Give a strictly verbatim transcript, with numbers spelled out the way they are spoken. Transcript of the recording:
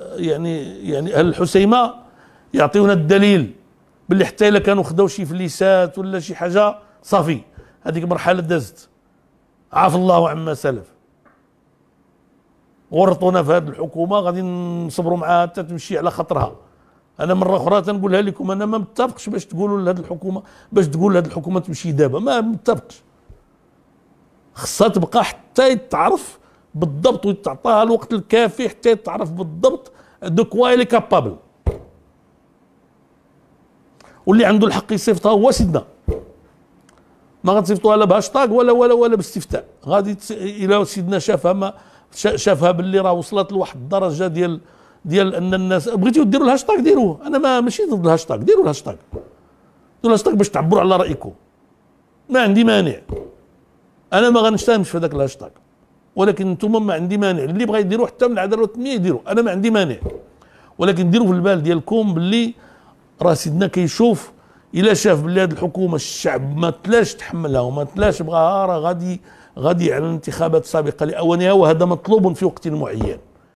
يعني يعني اهل الحسيمه يعطيونا الدليل باللي حتى الا كانوا خداو شي فليسات ولا شي حاجه صافي هذيك مرحله دازت، عاف الله عما سلف. ورطونا في هذه الحكومه غادي نصبروا معها حتى تمشي على خطرها. انا مره اخرى تنقولها لكم، انا ما متفقش باش تقولوا لهذه الحكومه باش تقول لهذه الحكومه تمشي دابا، ما متفقش. خصها تبقى حتى يتعرف بالضبط ويتعطاها الوقت الكافي حتى يتعرف بالضبط دو كوا اللي كابابل، واللي عنده الحق يصيفطها هو سيدنا. ما غتصيفطوها لا بهاشتاغ ولا ولا ولا باستفتاء، غادي الى سيدنا شافها ما شافها باللي راه وصلت لواحد الدرجه ديال ديال ان الناس. بغيتوا ديروا الهاشتاغ ديروه، انا ما ماشي ضد الهاشتاغ، ديروا الهاشتاغ ديروا الهاشتاغ باش تعبروا على رايكم، ما عندي مانع، انا ما غنشتمش في هذاك الهاشتاغ، ولكن نتوما ما عندي مانع، اللي بغا يديروه حتى من العداله والتنميه يديروه، انا ما عندي مانع، ولكن ديروا في البال ديالكم باللي راه سيدنا كيشوف. الا شاف باللي هذه الحكومه الشعب ما تلاش تحملها وما تلاش بغاها، راه غادي غادي على الانتخابات السابقه لاوانها، وهذا مطلوب في وقت معين.